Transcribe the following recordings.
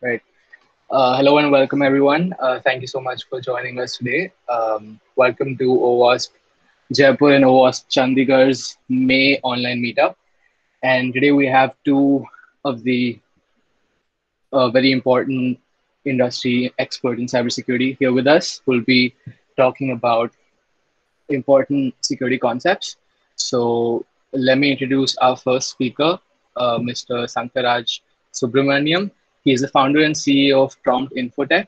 Right. Hello and welcome, everyone. Thank you so much for joining us today. Welcome to OWASP Jaipur and OWASP Chandigarh's May online meetup. And today we have two of the very important industry expert in cybersecurity here with us who will be talking about important security concepts. So let me introduce our first speaker, Mr. Sankarraj Subramanian. He is the founder and CEO of Prompt Infotech,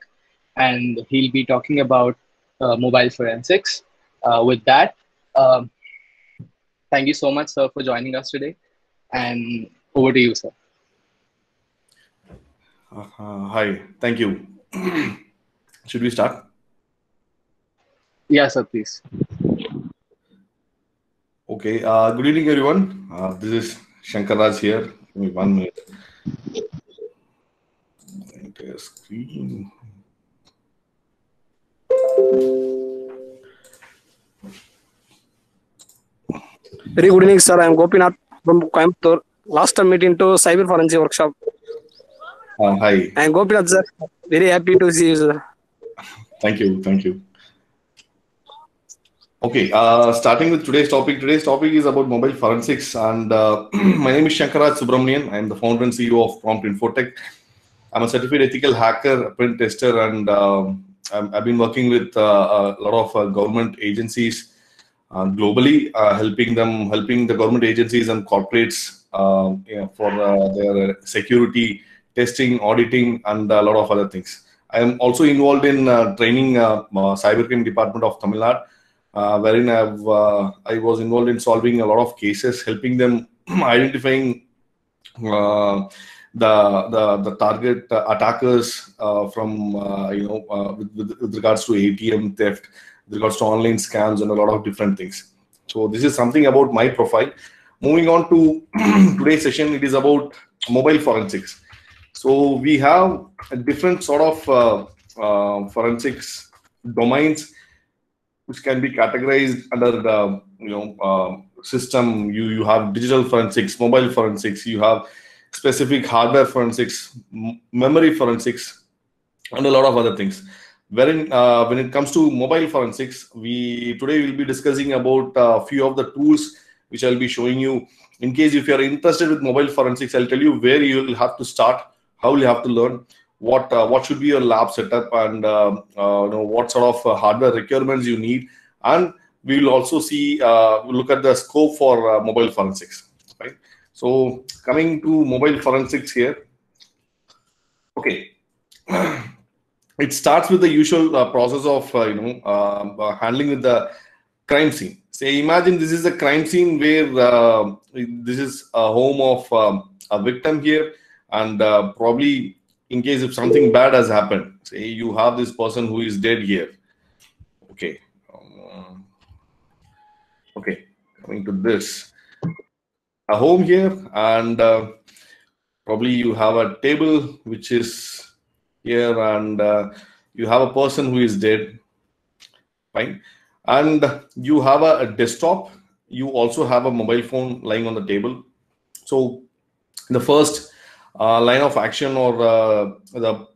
and he'll be talking about mobile forensics. With that, thank you so much, sir, for joining us today. And over to you, sir. Hi, thank you. Should we start? Yes, sir, please. Okay, good evening, everyone. This is Sankarraj here. Give me 1 minute. Screen. Very good evening, sir. I am Gopinath from Coimbatore. Last time meeting to cyber forensic workshop. Hi. I am Gopinath, sir. Very happy to see you, sir. Thank you. Thank you. Okay. Starting with today's topic. Today's topic is about mobile forensics. And my name is Sankarraj Subramanian. I am the founder and CEO of Prompt Infotech. I'm a certified ethical hacker, print tester, and I've been working with a lot of government agencies globally, helping the government agencies and corporates for their security testing, auditing, and a lot of other things. I am also involved in training cybercrime department of Tamil Nadu, wherein I was involved in solving a lot of cases, helping them identifying the target attackers from with regards to ATM theft, with regards to online scams, and a lot of different things. So this is something about my profile. Moving on to today's session, it is about mobile forensics. So we have a different sort of forensics domains, which can be categorized under the system. You have digital forensics, mobile forensics. You have specific hardware forensics, memory forensics, and a lot of other things. Wherein, when it comes to mobile forensics, today will be discussing about a few of the tools which I'll be showing you. In case if you are interested with mobile forensics, I'll tell you where you will have to start, how you have to learn, what should be your lab setup, and what sort of hardware requirements you need. And we will also see look at the scope for mobile forensics. Right. So coming to mobile forensics here, okay, it starts with the usual process of handling with the crime scene. Say, imagine this is a crime scene where this is a home of a victim here, and probably in case if something bad has happened, say you have this person who is dead here. Okay, okay, coming to this. A home here, and probably you have a table which is here, and you have a person who is dead, fine, and you have a desktop. You also have a mobile phone lying on the table. So the first line of action, or the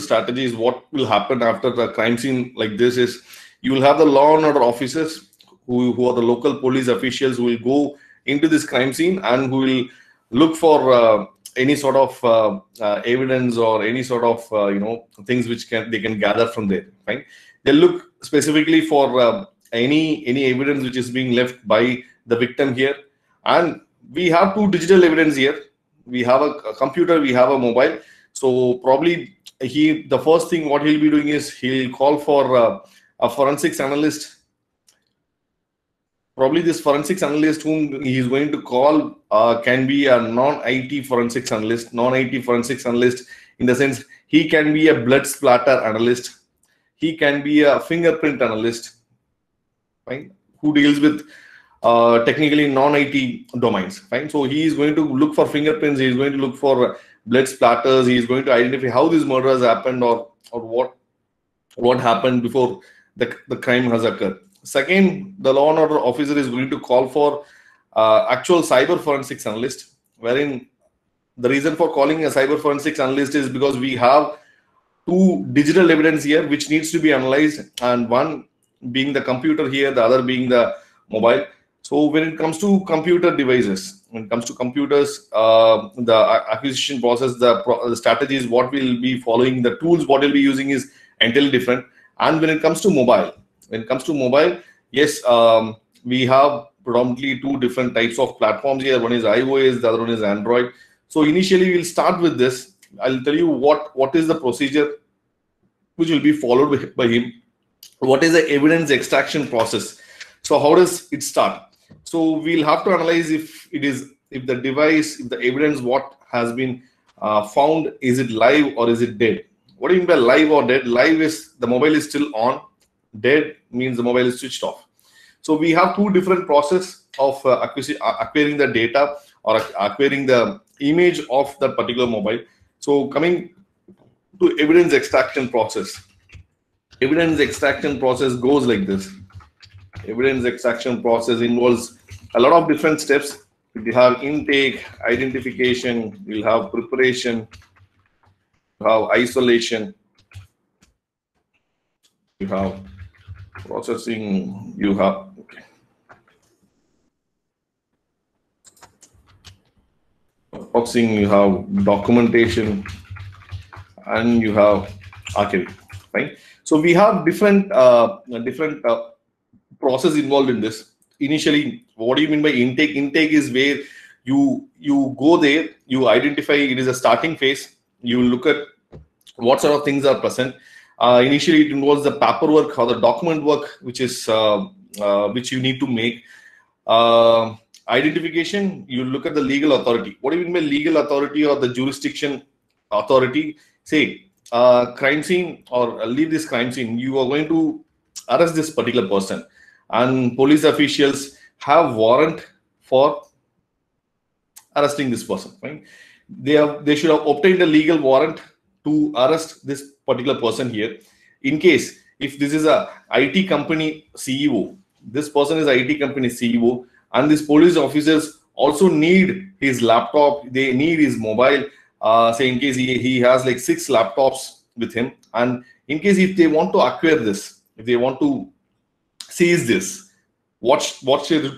strategy, is what will happen after the crime scene like this is you will have the law and order officers who are the local police officials who will go into this crime scene and who will look for any sort of evidence or any sort of things which they can gather from there. Right? They look specifically for any evidence which is being left by the victim here. And we have two digital evidence here. We have a computer, we have a mobile. So probably the first thing what he'll be doing is he'll call for a forensics analyst. Probably this forensics analyst whom he is going to call can be a non-IT forensics analyst. Non-IT forensics analyst in the sense he can be a blood splatter analyst. He can be a fingerprint analyst, right? Who deals with technically non-IT domains, right? So he is going to look for fingerprints. He is going to look for blood splatters. He is going to identify how this murder has happened or what happened before the crime has occurred. Second, the law and order officer is going to call for actual cyber forensics analyst, wherein The reason for calling a cyber forensics analyst is because we have two digital evidence here which needs to be analyzed, and one being the computer here, the other being the mobile. So when it comes to computer devices, when it comes to computers, the acquisition process, the strategies, what we'll be following, the tools, what we'll be using is entirely different. And when it comes to mobile, yes, we have predominantly two different types of platforms here. One is iOS, the other one is Android. So initially we'll start with this. I'll tell you what is the procedure which will be followed by him. What is the evidence extraction process? So how does it start? So we'll have to analyze if the device, if the evidence what has been found, is it live or is it dead? What do you mean by live or dead? Live is the mobile is still on. Dead means the mobile is switched off. So we have two different process of acquiring the data or acquiring the image of that particular mobile. So coming to evidence extraction process. Evidence extraction process goes like this. Evidence extraction process involves a lot of different steps. We have intake, identification, we'll have preparation, we'll have isolation, you have processing, you have processing, you have documentation, and you have archiving. Right. So we have different different process involved in this. Initially, what do you mean by intake? Intake is where you go there, you identify. It is a starting phase. You look at what sort of things are present. Initially, it involves the paperwork or the document work, which is which you need to make. Identification. You look at the legal authority. What do you mean by legal authority or the jurisdiction authority? Say, crime scene, or leave this crime scene. You are going to arrest this particular person, and police officials have warrant for arresting this person. Right? They should have obtained a legal warrant to arrest this particular person here. In case if this is a IT company CEO, this person is an IT company CEO, and these police officers also need his laptop, they need his mobile. Say in case he has like 6 laptops with him, and in case if they want to acquire this, if they want to seize this, what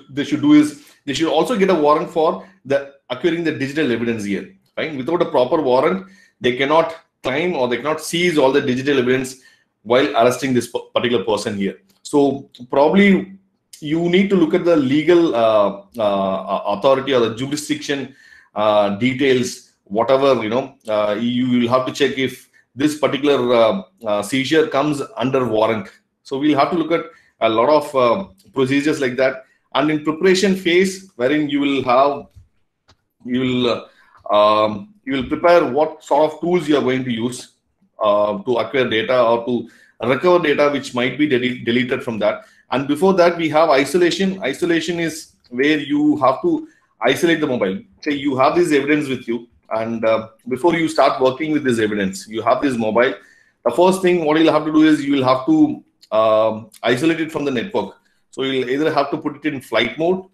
they should do is they should also get a warrant for the acquiring the digital evidence here. Right? Without a proper warrant, they cannot claim or they cannot seize all the digital evidence while arresting this particular person here. So probably you need to look at the legal authority or the jurisdiction details, whatever, you know. You will have to check if this particular seizure comes under warrant. So we'll have to look at a lot of procedures like that. And in preparation phase, wherein you will prepare what sort of tools you are going to use to acquire data or to recover data which might be deleted from that. And before that, we have isolation. Isolation is where you have to isolate the mobile. Say you have this evidence with you, and before you start working with this evidence, you have this mobile. The first thing what you'll have to do is you will have to isolate it from the network. So you'll either have to put it in flight mode,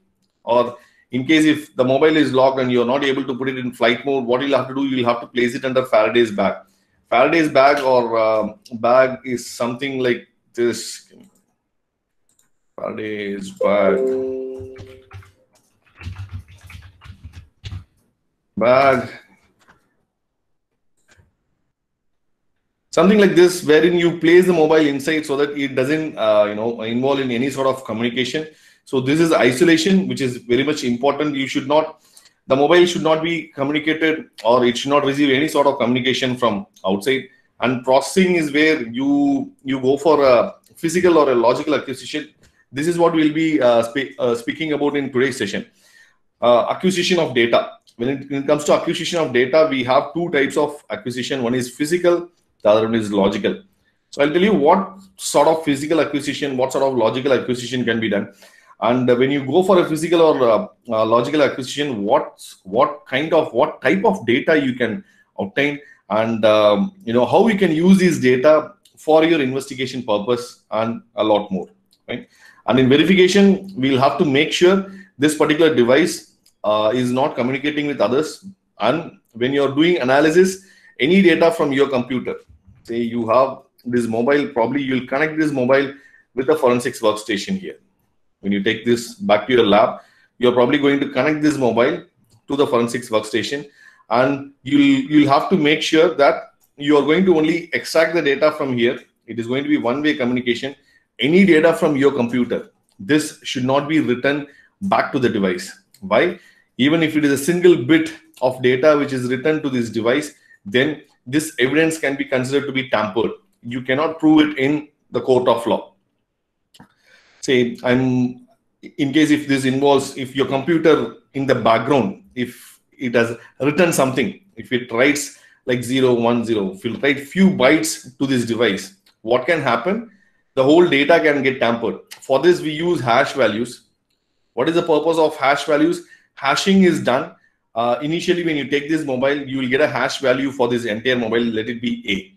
or in case if the mobile is locked and you're not able to put it in flight mode, what you'll have to do, you'll have to place it under Faraday's bag. Faraday's bag or bag is something like this. Faraday's bag. Something like this, wherein you place the mobile inside so that it doesn't, involve in any sort of communication. So this is isolation, which is very much important. You should not, the mobile should not be communicated, or it should not receive any sort of communication from outside. And processing is where you go for a physical or a logical acquisition. This is what we'll be speaking about in today's session. Acquisition of data. When it comes to acquisition of data, we have two types of acquisition. One is physical, the other one is logical. So I'll tell you what sort of physical acquisition, what sort of logical acquisition can be done. And when you go for a physical or logical acquisition, what type of data you can obtain, and how you can use these data for your investigation purpose, and a lot more. Right? And in verification, we'll have to make sure this particular device is not communicating with others. And when you're doing analysis, any data from your computer, say you have this mobile, probably you'll connect this mobile with the forensics workstation here. When you take this back to your lab, you're probably going to connect this mobile to the forensics workstation, and you'll have to make sure that you are going to only extract the data from here. It is going to be one-way communication. Any data from your computer, this should not be written back to the device. Why? Even if it is a single bit of data which is written to this device, then this evidence can be considered to be tampered. You cannot prove it in the court of law. Say, in case if this involves, if your computer in the background, if it has written something, if it writes like 0, 1, 0, if you write few bytes to this device, what can happen? The whole data can get tampered. For this, we use hash values. What is the purpose of hash values? Hashing is done. Initially, when you take this mobile, you will get a hash value for this entire mobile. Let it be A.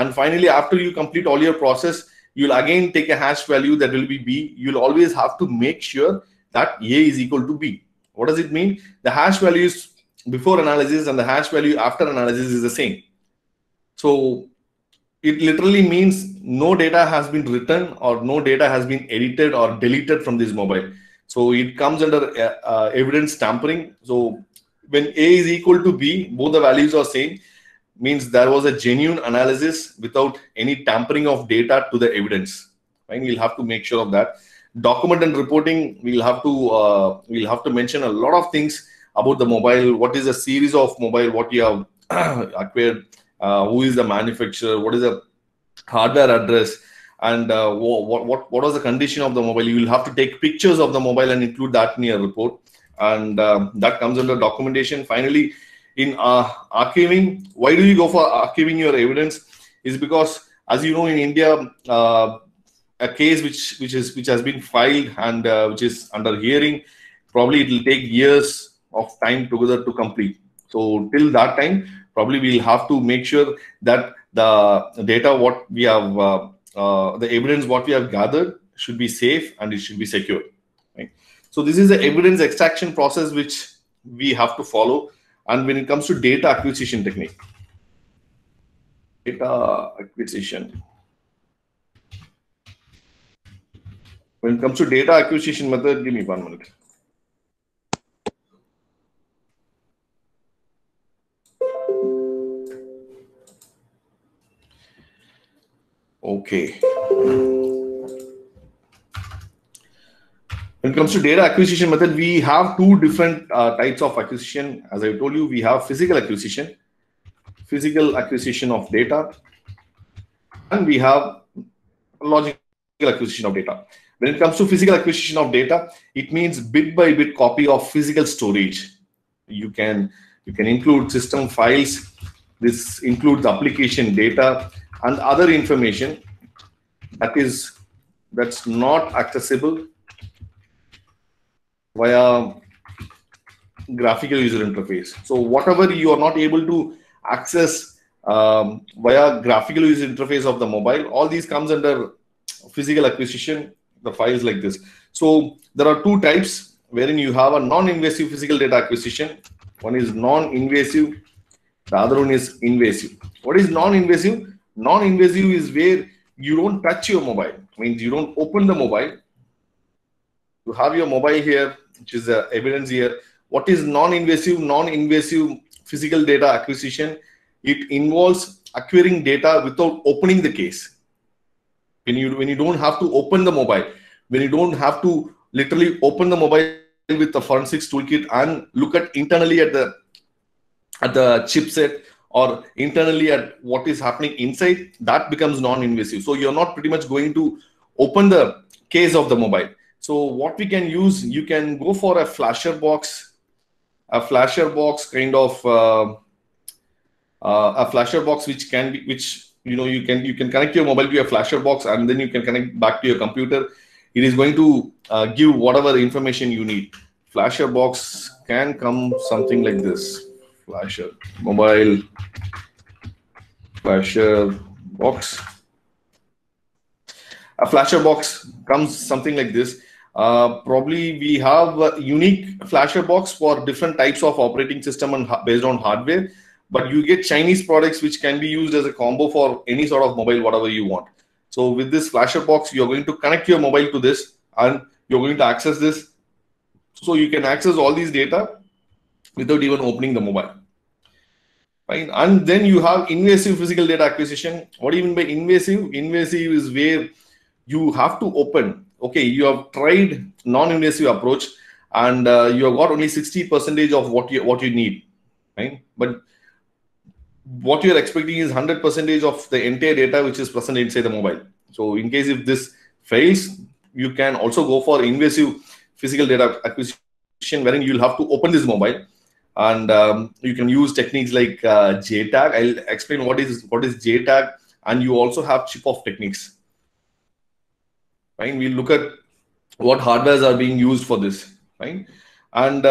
And finally, after you complete all your process, you'll again take a hash value that will be B. You'll always have to make sure that A is equal to B. What does it mean? The hash values before analysis and the hash value after analysis is the same. So it literally means no data has been written or no data has been edited or deleted from this mobile. So it comes under evidence tampering. So when A is equal to B, both the values are same, means there was a genuine analysis without any tampering of data to the evidence. Right? We'll have to make sure of that. Document and reporting, we'll have to mention a lot of things about the mobile. What is the series of mobile? What you have acquired? Who is the manufacturer? What is the hardware address? And what was the condition of the mobile? You will have to take pictures of the mobile and include that in your report. And that comes under documentation. Finally, in archiving, why do you go for archiving your evidence? Is because, as you know, in India, a case which has been filed and which is under hearing, probably it will take years of time together to complete. So till that time, probably we'll have to make sure that the data what we have, the evidence what we have gathered should be safe and it should be secure. Right? So this is the evidence extraction process which we have to follow. And when it comes to data acquisition technique, when it comes to data acquisition method, give me 1 minute. Okay. When it comes to data acquisition method, we have two different types of acquisition. As I told you, we have physical acquisition of data, and we have logical acquisition of data. When it comes to physical acquisition of data, it means bit by bit copy of physical storage. You can include system files. This includes application data and other information that's not accessible via graphical user interface. So whatever you are not able to access via graphical user interface of the mobile, all these comes under physical acquisition, the files like this. So there are two types wherein you have a non-invasive physical data acquisition. One is non-invasive, the other one is invasive. What is non-invasive? Non-invasive is where you don't touch your mobile. I mean, you don't open the mobile. You have your mobile here, which is the evidence here. What is non-invasive? Non-invasive physical data acquisition, it involves acquiring data without opening the case. When you don't have to open the mobile, when you don't have to literally open the mobile with the forensics toolkit and look at internally at the chipset, or internally at what is happening inside, that becomes non-invasive. So you're not pretty much going to open the case of the mobile. So what we can use, you can go for a flasher box which can be, you can connect your mobile to a flasher box and then you can connect back to your computer. It is going to give whatever information you need. Flasher box can come something like this. Flasher mobile flasher box. A flasher box comes something like this, Probably we have a unique flasher box for different types of operating system and based on hardware, but you get Chinese products which can be used as a combo for any sort of mobile, whatever you want. So with this flasher box, you're going to connect your mobile to this and you're going to access this. So you can access all these data without even opening the mobile. Fine. And then you have invasive physical data acquisition. What do you mean by invasive? Invasive is where you have to open. Okay, you have tried non-invasive approach and you have got only 60% of what you need, right? But what you're expecting is 100% of the entire data which is present inside the mobile. So in case if this fails, you can also go for invasive physical data acquisition, wherein you'll have to open this mobile. And you can use techniques like JTAG. I'll explain what is JTAG, and you also have chip-off techniques. Right? We'll look at what hardwares are being used for this. Right? And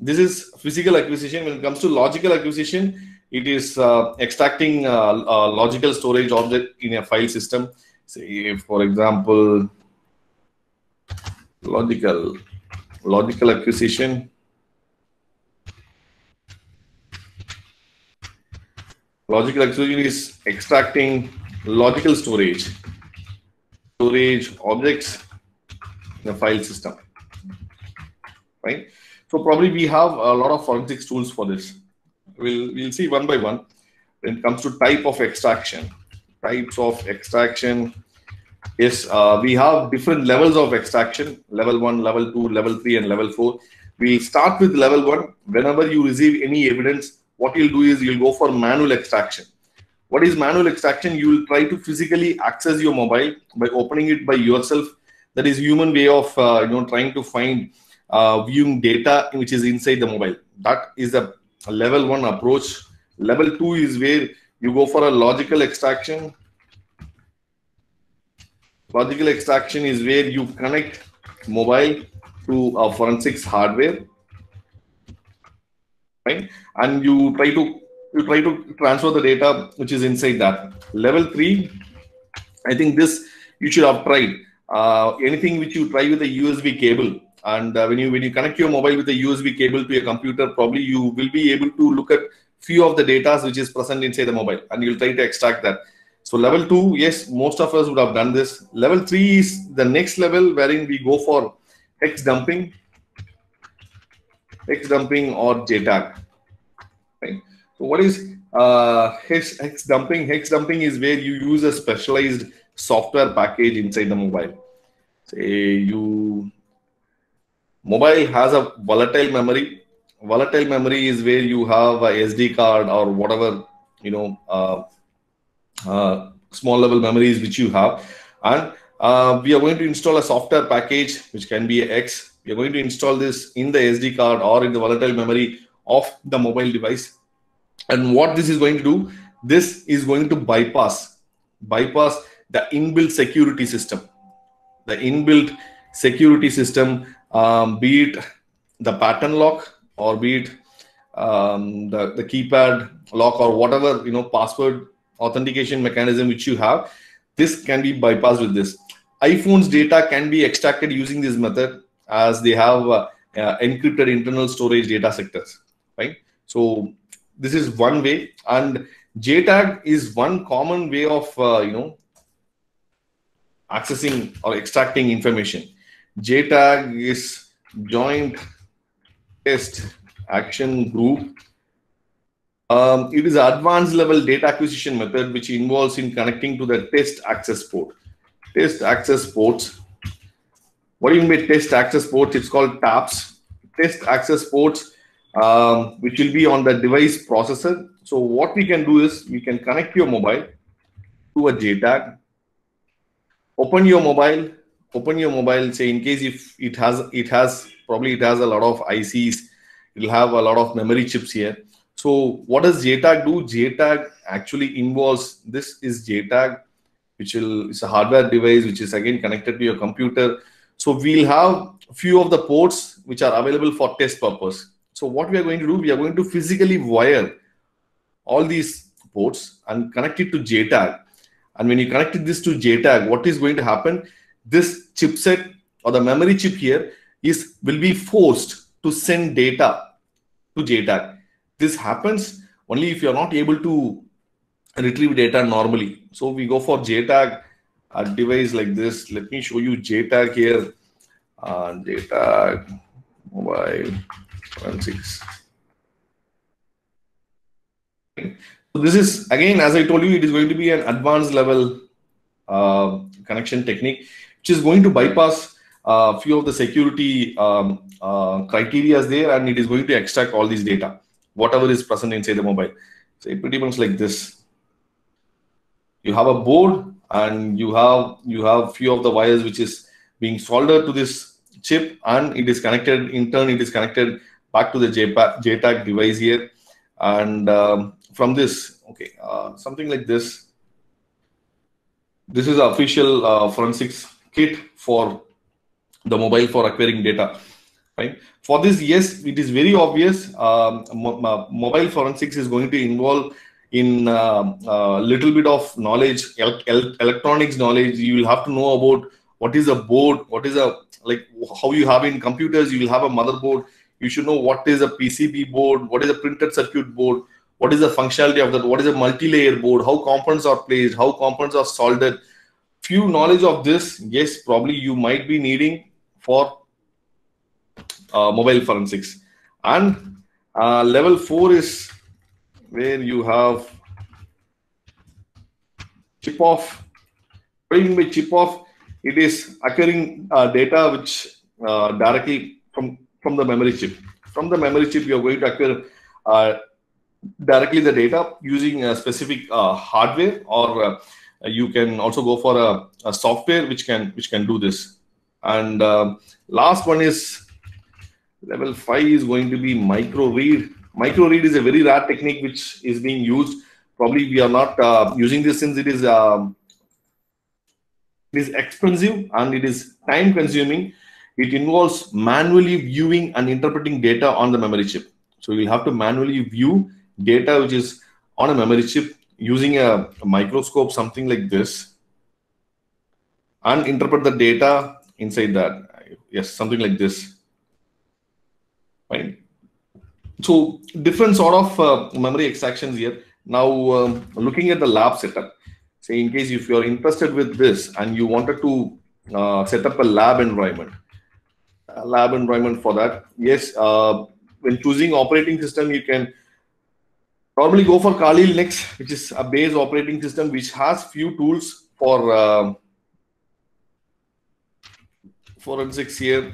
this is physical acquisition. When it comes to logical acquisition, it is extracting logical storage object in a file system. Say, for example, logical acquisition. Logical acquisition is extracting logical storage objects in a file system, right? So probably we have a lot of forensics tools for this. We'll see one by one. When it comes to type of extraction, yes, we have different levels of extraction: level 1, level 2, level 3, and level 4. We'll start with level 1. Whenever you receive any evidence, what you'll do is you'll go for manual extraction. What is manual extraction? You will try to physically access your mobile by opening it by yourself. That is human way of trying to find viewing data which is inside the mobile. That is a level 1 approach. Level 2 is where you go for a logical extraction. Logical extraction is where you connect mobile to a forensics hardware. Right? And you try to transfer the data which is inside that. Level 3, I think this you should have tried. Anything which you try with a USB cable, and when you connect your mobile with a USB cable to a computer, probably you will be able to look at few of the data which is present inside the mobile, and you'll try to extract that. So level 2, yes, most of us would have done this. Level 3 is the next level wherein we go for hex dumping. Hex dumping or JTAG. Right? So what is hex dumping? Hex dumping is where you use a specialized software package inside the mobile. Say mobile has a volatile memory. Volatile memory is where you have a SD card or whatever, small level memories which you have. And we are going to install a software package which can be X. You're going to install this in the SD card or in the volatile memory of the mobile device. And what this is going to do, this is going to bypass the inbuilt security system. The inbuilt security system, be it the pattern lock or be it the keypad lock or whatever, password authentication mechanism which you have, this can be bypassed with this. iPhone's data can be extracted using this method, as they have encrypted internal storage data sectors, right? So this is one way, and JTAG is one common way of accessing or extracting information. JTAG is Joint Test Action Group. It is an advanced level data acquisition method which involves in connecting to the test access port. Test access ports. What do you mean by test access ports? It's called TAPs. Test access ports, which will be on the device processor. So what we can do is, you can connect your mobile to a JTAG. Open your mobile. Say in case if it has a lot of ICs, it'll have a lot of memory chips here. So what does JTAG do? JTAG actually involves, this is JTAG, it's a hardware device which is again connected to your computer. So we'll have few of the ports which are available for test purpose. So what we are going to do, we are going to physically wire all these ports and connect it to JTAG. And when you connect this to JTAG, what is going to happen? This chipset or the memory chip here will be forced to send data to JTAG. This happens only if you are not able to retrieve data normally. So we go for JTAG device like this. Let me show you JTAG here. JTAG mobile 16. So this is again, as I told you, it is going to be an advanced level connection technique, which is going to bypass a few of the security criteria there, and it is going to extract all these data, whatever is present inside the mobile. So it pretty much like this. You have a board, and you have few of the wires which is being soldered to this chip, and it is connected. In turn, it is connected back to the JTAG device here, and from this, okay, something like this. This is the official forensics kit for the mobile for acquiring data, right? For this, yes, it is very obvious. Mobile forensics is going to involve in a little bit of knowledge, electronics knowledge. You will have to know about what is a board, what is a, like how you have in computers, you will have a motherboard. You should know what is a PCB board, what is a printed circuit board, what is the functionality of that, what is a multi-layer board, how components are placed, how components are soldered. Few knowledge of this, yes, probably you might be needing for mobile forensics. And level 4 is where you have chip off. What do you mean by chip off? It is acquiring data which directly from the memory chip. From the memory chip, you are going to acquire directly the data using a specific hardware, or you can also go for a software which can do this. And last one is level 5 is going to be micro read. Micro read is a very rare technique which is being used. Probably we are not using this since it is expensive and it is time consuming. It involves manually viewing and interpreting data on the memory chip. So you have to manually view data which is on a memory chip using a microscope, something like this, and interpret the data inside that. Yes, something like this. Right. So different sort of memory extractions here. Now looking at the lab setup. Say in case if you are interested with this and you wanted to set up a lab environment. A lab environment for that. Yes, when choosing operating system, you can normally go for Kali Linux, which is a base operating system which has few tools for forensics here.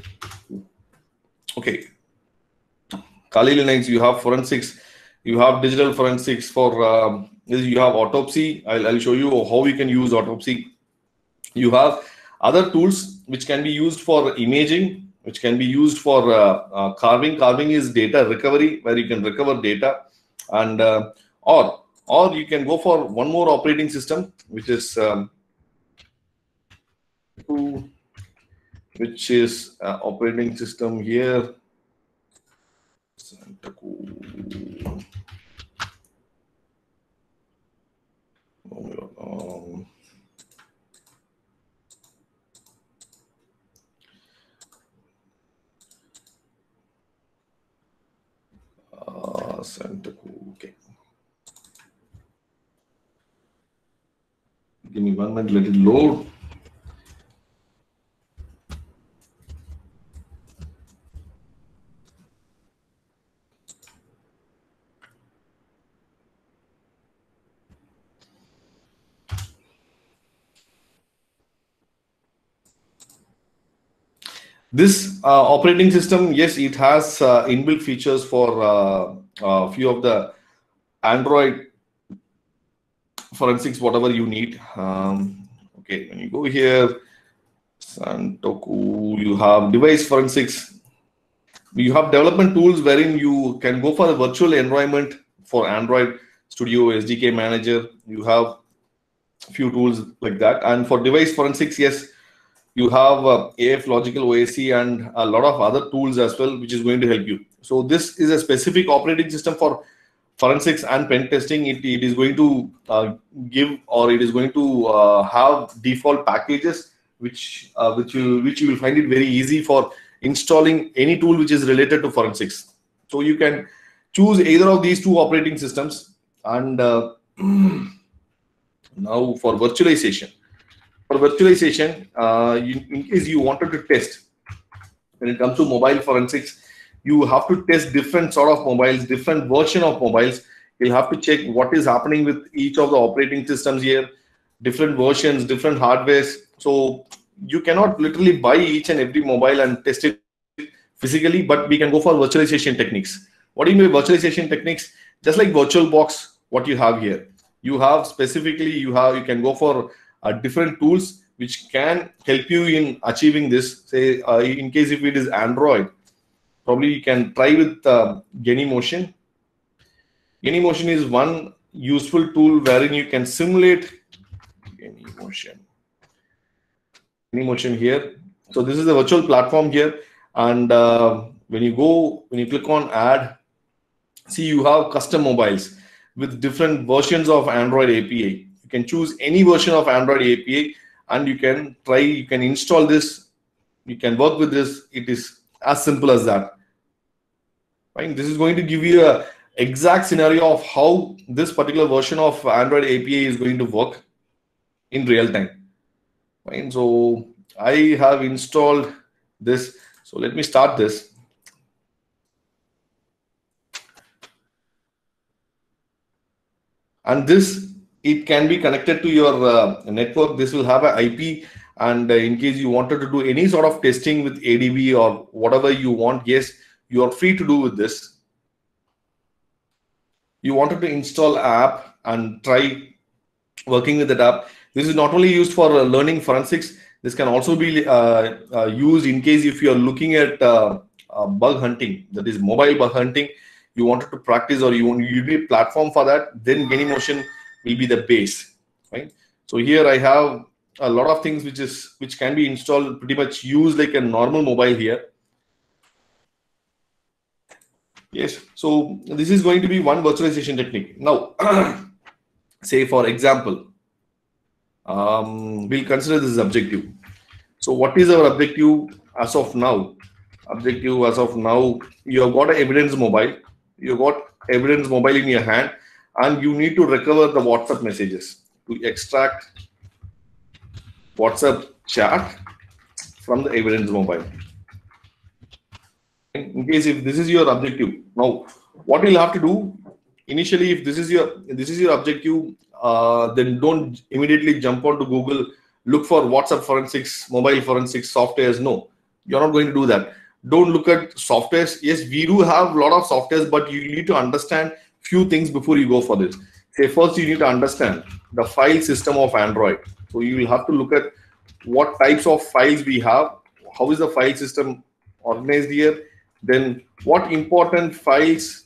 Okay, Kali Linux, you have forensics, you have digital forensics for you have autopsy. I'll show you how you can use autopsy. You have other tools which can be used for imaging, which can be used for carving. Carving is data recovery, where you can recover data, and or you can go for one more operating system, which is operating system here. Santoku. Oh my God. Santoku. Okay. Give me 1 minute, let it load. This operating system, yes, it has inbuilt features for a few of the Android forensics, whatever you need. Okay, when you go here, Santoku, you have device forensics. You have development tools wherein you can go for a virtual environment for Android Studio, SDK Manager. You have a few tools like that. And for device forensics, yes, you have AF Logical OAC and a lot of other tools as well, which is going to help you. So this is a specific operating system for forensics and pen testing. It is going to give, or it is going to have default packages which you will find it very easy for installing any tool which is related to forensics. So you can choose either of these two operating systems. And now for virtualization. For virtualization, in case you wanted to test, when it comes to mobile forensics, you have to test different sort of mobiles, different version of mobiles. You'll have to check what is happening with each of the operating systems here, different versions, different hardwares. So you cannot literally buy each and every mobile and test it physically, but we can go for virtualization techniques. What do you mean by virtualization techniques? Just like VirtualBox, what you have here. You have specifically, you can go for different tools which can help you in achieving this. Say, in case if it is Android, probably you can try with Genymotion. Genymotion is one useful tool wherein you can simulate Genymotion here. So this is the virtual platform here, and when you click on add, see you have custom mobiles with different versions of Android API. You can choose any version of Android API and you can try, you can install this, you can work with this. It is as simple as that. Right? This is going to give you a exact scenario of how this particular version of Android API is going to work in real time. Fine. So I have installed this. So let me start this. And this, it can be connected to your network. This will have an IP. And in case you wanted to do any sort of testing with ADB or whatever you want, yes, you are free to do with this. You wanted to install an app and try working with that app. This is not only used for learning forensics. This can also be used in case if you are looking at bug hunting, that is mobile bug hunting. You wanted to practice or you need a platform for that, then Genymotion will be the base. Right? So here I have a lot of things which can be installed, pretty much used like a normal mobile here. Yes, so this is going to be one virtualization technique. Now, say for example, we'll consider this objective. So what is our objective as of now? Objective as of now, you have got an evidence mobile. You got evidence mobile in your hand and you need to recover the WhatsApp messages. To extract WhatsApp chat from the evidence mobile. In case if this is your objective, now what you'll have to do initially, if this is your objective, then don't immediately jump onto Google, look for WhatsApp forensics, mobile forensics softwares. No, you're not going to do that. Don't look at softwares. Yes, we do have a lot of softwares, but you need to understand few things before you go for this. Say first, you need to understand the file system of Android. So you will have to look at what types of files we have, how is the file system organized here. Then what important files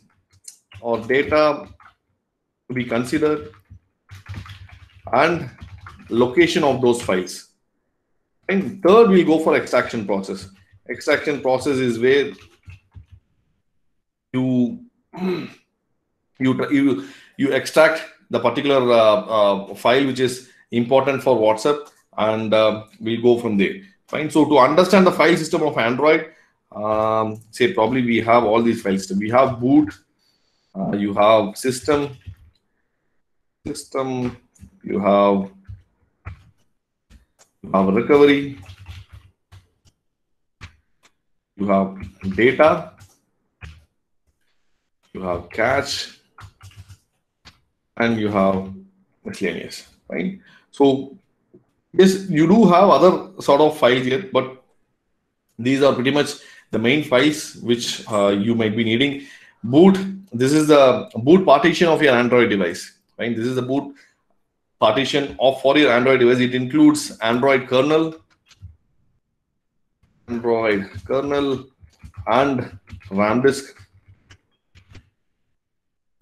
or data to be considered and location of those files. And third, we'll go for extraction process. Extraction process is where you extract the particular file which is important for WhatsApp, and we'll go from there. Fine. So to understand the file system of Android, say probably we have all these file system. We have boot, you have system, you have recovery, you have data, you have cache, and you have miscellaneous. Right? So yes, you do have other sort of files here, but these are pretty much the main files which you might be needing. Boot, this is the boot partition of your Android device. Right? This is the boot partition for your Android device. It includes Android kernel, and RAM disk.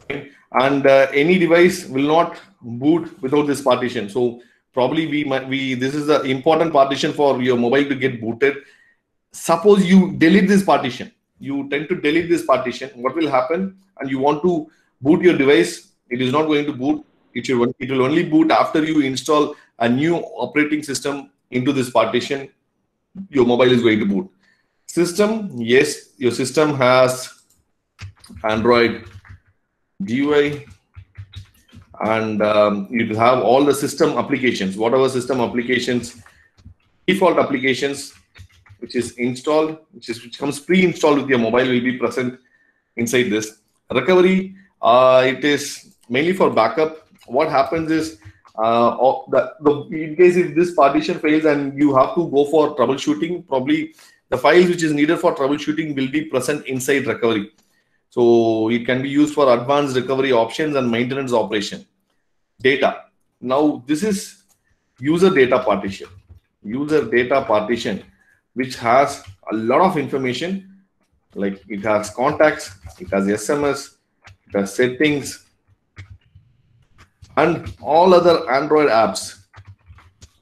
Okay. And any device will not boot without this partition. So probably this is the important partition for your mobile to get booted. Suppose you delete this partition, you tend to delete this partition, what will happen? And you want to boot your device, it is not going to boot. It will only boot after you install a new operating system into this partition, your mobile is going to boot. System, yes, your system has Android GUI, and you will have all the system applications, whatever system applications, default applications, which is installed, which comes pre-installed with your mobile, will be present inside this. Recovery, it is mainly for backup. What happens is, in case if this partition fails and you have to go for troubleshooting, probably the files which is needed for troubleshooting will be present inside recovery. So it can be used for advanced recovery options and maintenance operation. Data. Now this is user data partition. User data partition, which has a lot of information, like it has contacts, it has SMS, it has settings, and all other Android apps,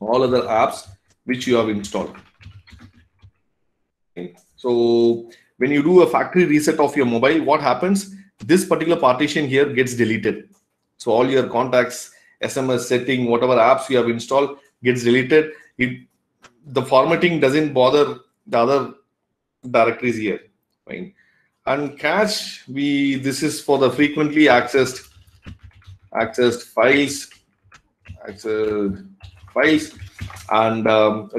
all other apps which you have installed. Okay. So when you do a factory reset of your mobile, what happens? This particular partition here gets deleted. So all your contacts, SMS, setting, whatever apps you have installed gets deleted. The formatting doesn't bother the other directories here, right? And cache, this is for the frequently accessed files, and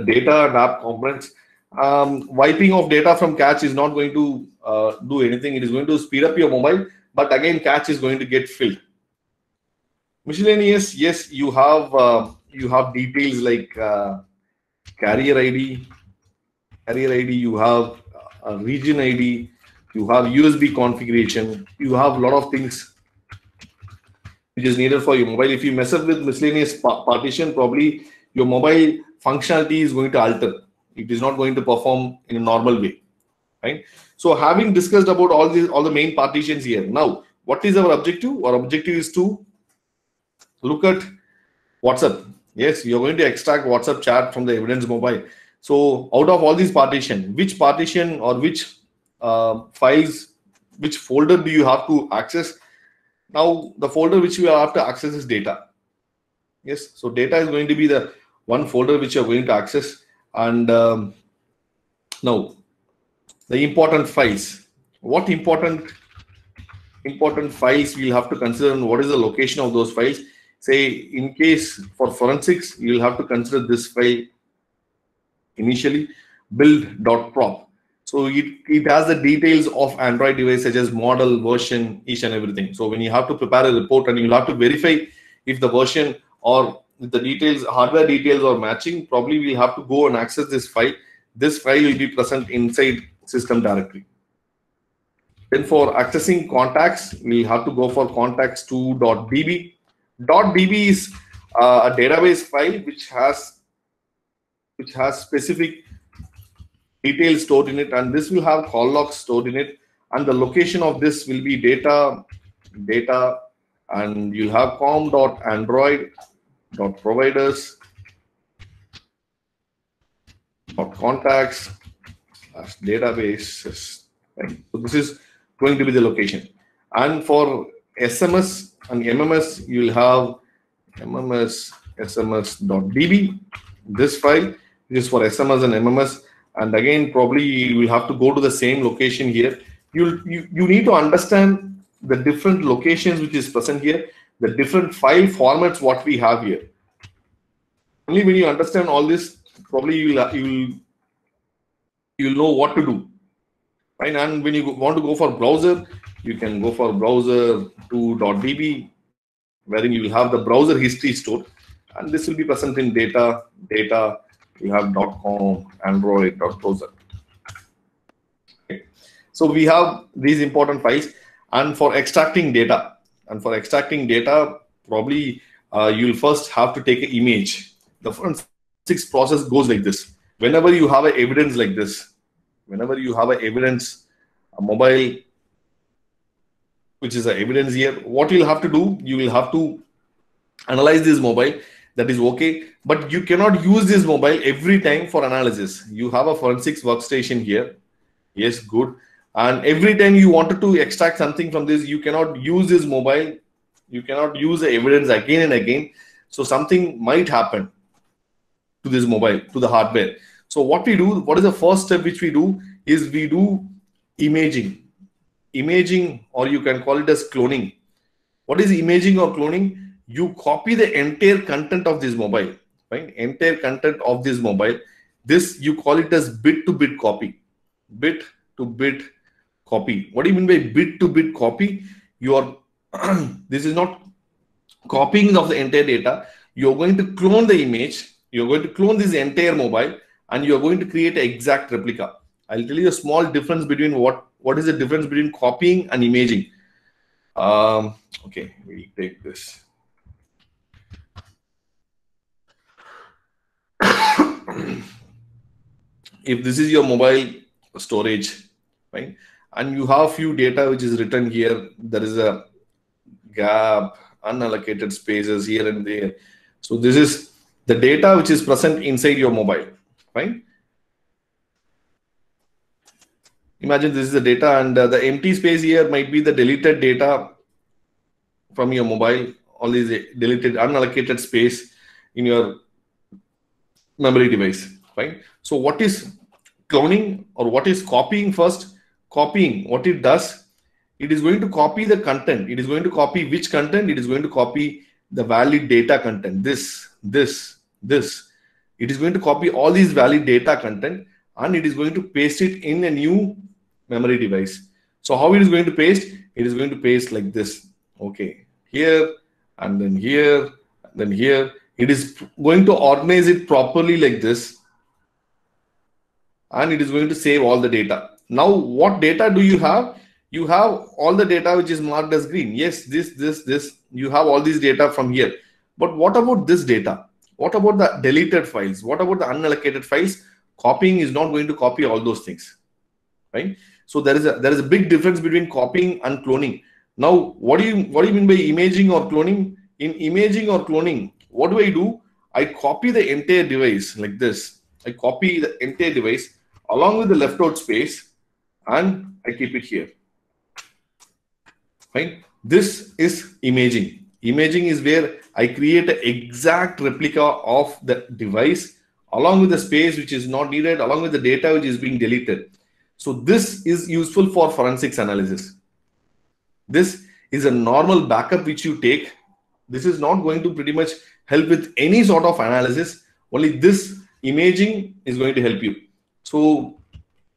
data and app components. Wiping of data from cache is not going to do anything. It is going to speed up your mobile, but again, cache is going to get filled. Miscellaneous, yes, you have details like carrier ID, you have a region ID, you have USB configuration, you have a lot of things which is needed for your mobile. If you mess up with miscellaneous partition, probably your mobile functionality is going to alter. It is not going to perform in a normal way, right? So having discussed about all the main partitions here, now what is our objective? Our objective is to look at WhatsApp. Yes, you're going to extract WhatsApp chat from the Evidence mobile. So out of all these partition, which partition or which files, which folder do you have to access? Now the folder which you have to access is data. Yes, so data is going to be the one folder which you're going to access. And now the important files. What important files we'll have to consider, and what is the location of those files? Say, in case for forensics, you'll have to consider this file initially, build.prop. So it has the details of Android device, such as model, version, each and everything. So when you have to prepare a report and you'll have to verify if the version or the details, hardware details are matching, probably we'll have to go and access this file. This file will be present inside system directory. Then for accessing contacts, we'll have to go for contacts2.db. .db is a database file which has specific details stored in it, and this will have call logs stored in it, and the location of this will be data, and you'll have com.android.providers.contacts/databases. Right? So this is going to be the location. And for SMS and MMS, you'll have mms.sms.db. This file is for SMS and MMS, and again probably you will have to go to the same location here. You need to understand the different locations which is present here, the different file formats what we have here. Only when you understand all this, probably you'll know what to do. Right? And when you want to go for browser, you can go for browser2.db, wherein you will have the browser history stored, and this will be present in data, you have .com, Android, .browser. Okay. So we have these important files, and for extracting data, probably you'll first have to take an image. The forensics process goes like this. Whenever you have an evidence like this, a mobile, which is an evidence here, what you'll have to do, you will have to analyze this mobile. That is okay, but you cannot use this mobile every time for analysis. You have a forensics workstation here. Yes, good. And every time you wanted to extract something from this, you cannot use this mobile. You cannot use the evidence again and again. So something might happen. to this mobile, to the hardware. So what we do, what is the first step which we do is we do imaging. Imaging, or you can call it as cloning. What is imaging or cloning? You copy the entire content of this mobile, right? Entire content of this mobile. This, you call it as bit-to-bit copy. Bit-to-bit copy. What do you mean by bit-to-bit copy? You are, this is not copying of the entire data. You're going to clone the image. You're going to clone this entire mobile and you're going to create an exact replica. I'll tell you a small difference between what is the difference between copying and imaging. Okay, we'll take this. If this is your mobile storage, right, and you have few data which is written here, there is a gap, unallocated spaces here and there. So this is the data which is present inside your mobile, right? Imagine this is the data, and the empty space here might be the deleted data from your mobile, all these deleted unallocated space in your memory device, right? So what is cloning or what is copying first? Copying, what it does, it is going to copy the content. It is going to copy which content? It is going to copy the valid data content. This. It is going to copy all these valid data content and it is going to paste it in a new memory device. So how it is going to paste? It is going to paste like this. Okay, here and then here and then here. It is going to organize it properly like this and it is going to save all the data. Now, what data do you have? You have all the data which is marked as green. Yes, this. You have all these data from here. But what about this data? What about the deleted files? What about the unallocated files? Copying is not going to copy all those things, right? So there is a big difference between copying and cloning. Now, what do you mean by imaging or cloning? In imaging or cloning, what do? I copy the entire device like this. I copy the entire device along with the left out space and I keep it here, right? This is imaging. Imaging is where I create an exact replica of the device along with the space which is not needed, along with the data which is being deleted. So this is useful for forensics analysis. This is a normal backup which you take. This is not going to pretty much help with any sort of analysis. Only this imaging is going to help you. So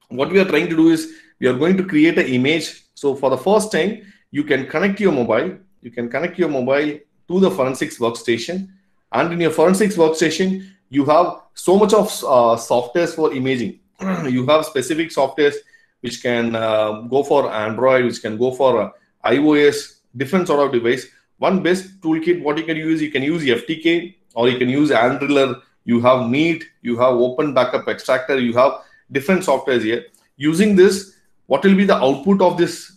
what we are trying to do is we are going to create an image. So for the first time, you can connect your mobile. You can connect your mobile to the forensics workstation. And in your forensics workstation, you have so much of softwares for imaging. You have specific softwares which can go for Android, which can go for iOS, different sort of device. One best toolkit what you can use FTK or you can use Andriller. You have Meet, you have Open Backup Extractor, you have different softwares here. Using this, what will be the output of this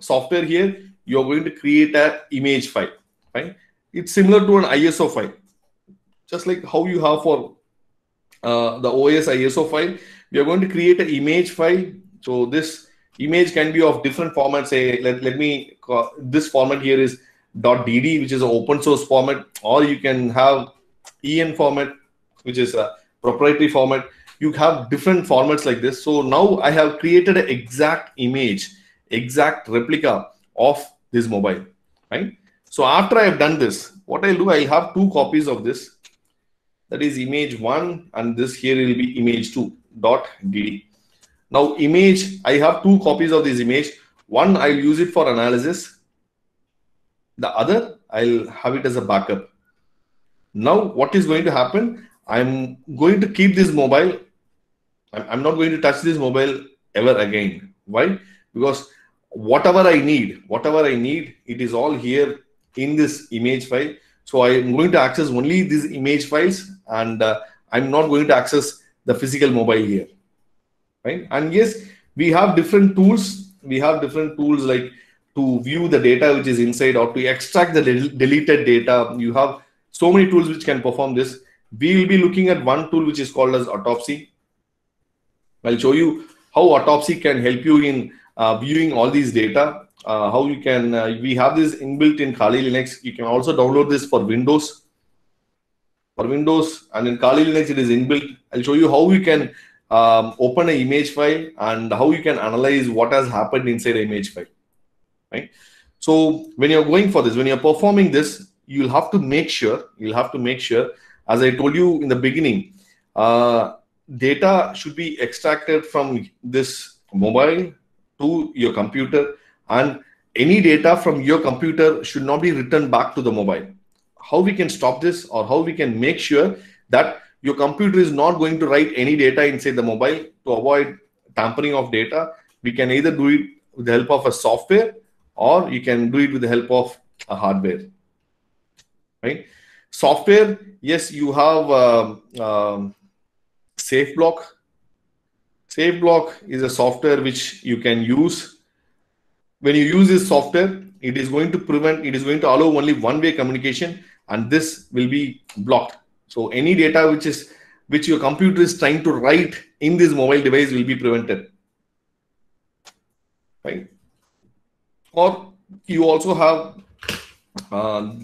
software here? You're going to create an image file, right? It's similar to an ISO file. Just like how you have for the OS ISO file, we are going to create an image file. So this image can be of different formats. Say, let me, this format here is .dd, which is an open source format, or you can have EN format, which is a proprietary format. You have different formats like this. So now I have created an exact image, exact replica of this mobile, right? So after I have done this, what I'll do, I'll have two copies of this. That is image one, and this here will be image two .dd. Now image, I have two copies of this image. One, I'll use it for analysis. The other, I'll have it as a backup. Now what is going to happen? I'm going to keep this mobile. I'm not going to touch this mobile ever again. Why? Because whatever I need, it is all here in this image file. So I'm going to access only these image files and I'm not going to access the physical mobile here, right? And yes, we have different tools. We have different tools like to view the data which is inside or to extract the deleted data. You have so many tools which can perform this. We will be looking at one tool which is called as autopsy. I'll show you how autopsy can help you in viewing all these data. How you can, we have this inbuilt in Kali Linux. You can also download this for Windows. for Windows, and in Kali Linux it is inbuilt. I'll show you how you can open an image file and how you can analyze what has happened inside an image file, right? So when you're going for this, when you're performing this, you'll have to make sure, as I told you in the beginning, data should be extracted from this mobile to your computer, and any data from your computer should not be returned back to the mobile. How we can stop this, or how we can make sure that your computer is not going to write any data inside the mobile, to avoid tampering of data, we can either do it with the help of a software, or you can do it with the help of a hardware, right? Software, yes, you have SafeBlock. SafeBlock is a software which you can use. When you use this software, it is going to prevent, it is going to allow only one-way communication, and this will be blocked. So any data which your computer is trying to write in this mobile device will be prevented, right? Or you also have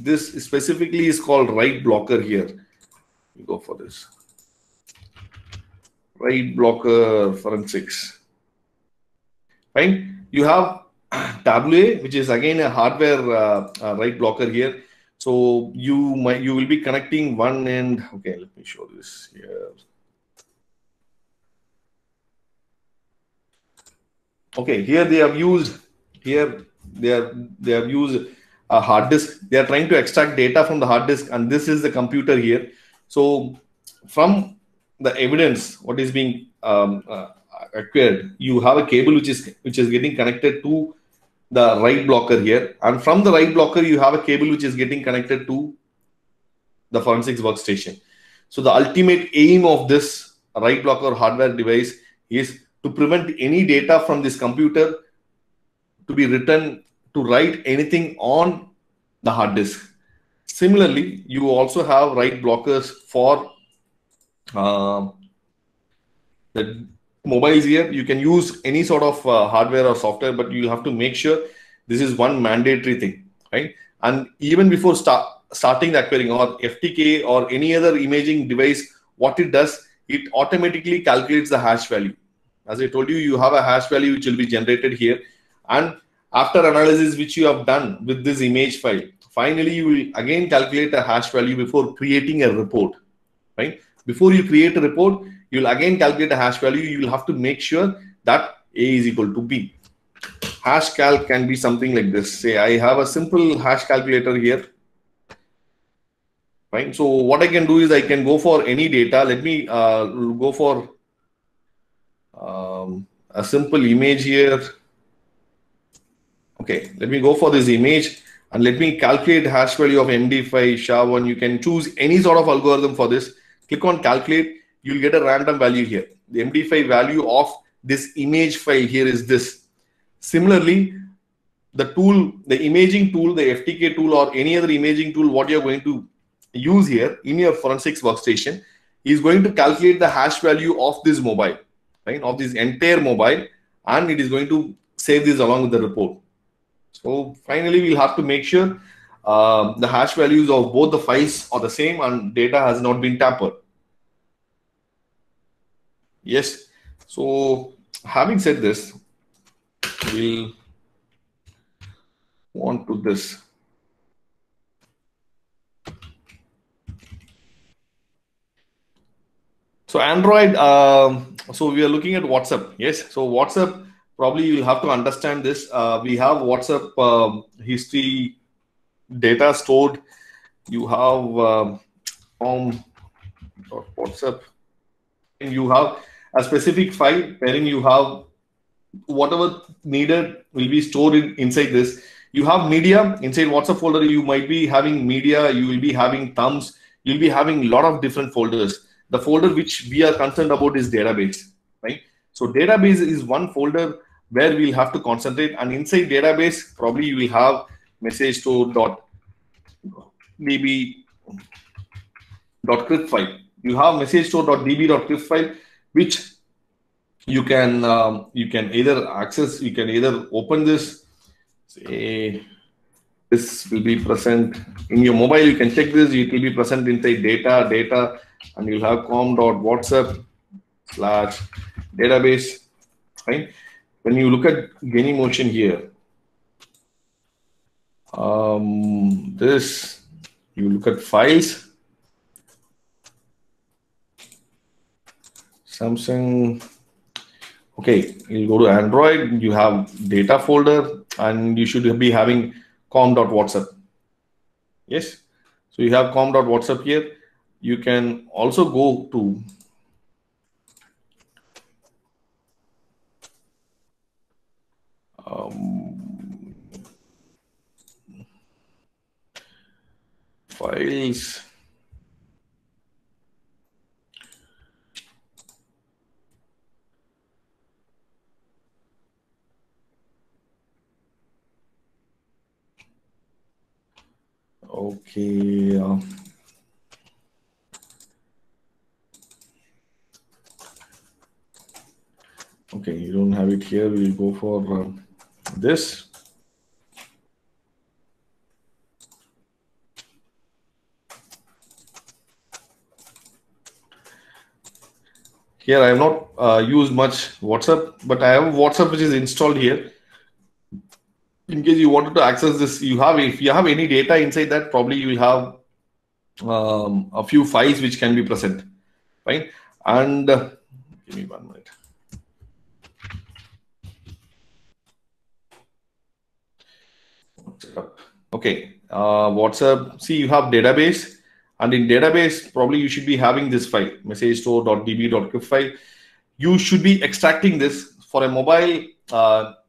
this specifically is called write blocker here. You go for this. Write blocker forensics, right? You have Tableau, which is again a hardware write blocker here. So you will be connecting one end. Okay, let me show this here. Okay, here they have used a hard disk. They are trying to extract data from the hard disk, and this is the computer here. So from the evidence, what is being acquired, you have a cable which is getting connected to the write blocker here, and from the write blocker you have a cable which is getting connected to the forensics workstation. So the ultimate aim of this write blocker hardware device is to prevent any data from this computer to be written, to write anything on the hard disk. Similarly, you also have write blockers for the mobiles here. You can use any sort of hardware or software, but you have to make sure this is one mandatory thing, right? And even before starting the querying or FTK or any other imaging device, what it does, it automatically calculates the hash value. As I told you, you have a hash value which will be generated here, and after analysis which you have done with this image file, finally you will again calculate a hash value before creating a report, right? Before you create a report, you'll again calculate a hash value. You'll have to make sure that A is equal to B. Hash calc can be something like this. Say I have a simple hash calculator here, right? So what I can do is I can go for any data. Let me go for a simple image here. Okay, let me go for this image and let me calculate hash value of MD5, SHA-1. You can choose any sort of algorithm for this. Click on calculate. You'll get a random value here. The MD5 value of this image file here is this. Similarly, the tool, the imaging tool, the FTK tool or any other imaging tool, what you're going to use here in your forensics workstation is going to calculate the hash value of this mobile, right? Of this entire mobile, and it is going to save this along with the report. So finally, we'll have to make sure the hash values of both the files are the same and data has not been tampered. Yes. So having said this, we'll move on to this. So Android, so we are looking at WhatsApp. Yes. So WhatsApp, probably you'll have to understand this. We have WhatsApp history data stored. You have WhatsApp. And you have a specific file wherein you have whatever needed will be stored inside this. You have media inside WhatsApp folder. You might be having media. You will be having thumbs. You'll be having a lot of different folders. The folder which we are concerned about is database, right? So database is one folder where we'll have to concentrate, and inside database, probably you will have message store.db.crypt file. You have message store.db.crypt file, which you can either access, you can either open this, say This will be present in your mobile. You can check this. It will be present inside data, and you'll have com.whatsapp/database. Fine. When you look at Genymotion here, this you look at files. Samsung. Okay, you'll go to Android. You have data folder, and you should be having com.whatsapp. Yes, so you have com.whatsapp here. You can also go to files. Okay, okay, you don't have it here. We'll go for this. Here I have not used much WhatsApp, but I have WhatsApp which is installed here. In case you wanted to access this, you have, if you have any data inside that, probably you will have a few files which can be present, right? And give me 1 minute. Okay, WhatsApp. See, you have database, and in database, probably you should be having this file, message store.db.gif file. You should be extracting this for a mobile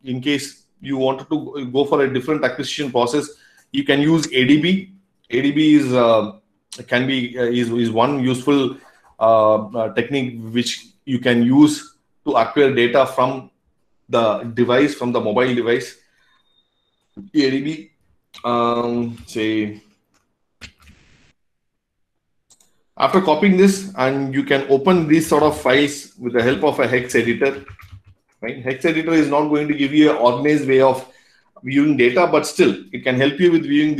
in case you wanted to go for a different acquisition process. You can use ADB. ADB is one useful technique which you can use to acquire data from the device, from the mobile device. ADB, say after copying this, and you can open these sort of files with the help of a hex editor. Right? Hex editor is not going to give you an organized way of viewing data, but still it can help you with viewing